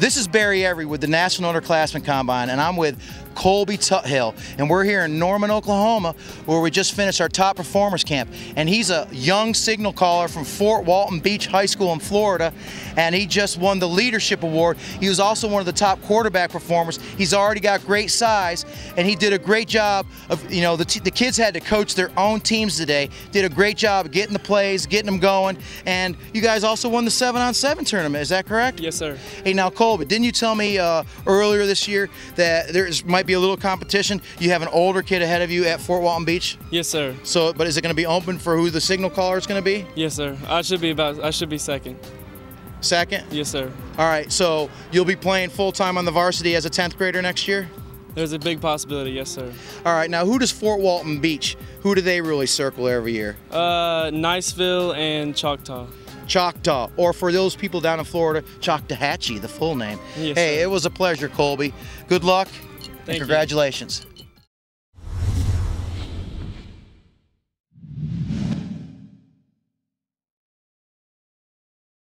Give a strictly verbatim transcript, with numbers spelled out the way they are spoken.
This is Barry Avery with the National Underclassmen Combine, and I'm with Colby Tuthill, and we're here in Norman, Oklahoma, where we just finished our top performers camp. And he's a young signal caller from Fort Walton Beach High School in Florida, and he just won the leadership award. He was also one of the top quarterback performers. He's already got great size, and he did a great job of, you know, the, t the kids had to coach their own teams today, did a great job of getting the plays, getting them going, and you guys also won the seven on seven tournament, is that correct? Yes, sir. Hey, now, Colby, but didn't you tell me uh, earlier this year that there is, might be a little competition? You have an older kid ahead of you at Fort Walton Beach? Yes, sir. So, but is it going to be open for who the signal caller is going to be? Yes, sir. I should be about. I should be second. Second? Yes, sir. All right. So you'll be playing full time on the varsity as a tenth grader next year? There's a big possibility. Yes, sir. All right. Now, who does Fort Walton Beach? Who do they really circle every year? Uh, Niceville and Choctaw. Choctaw, or for those people down in Florida, Choctawhatchee, the full name. Yes, hey, sir. It was a pleasure, Colby. Good luck. Thank and congratulations. You.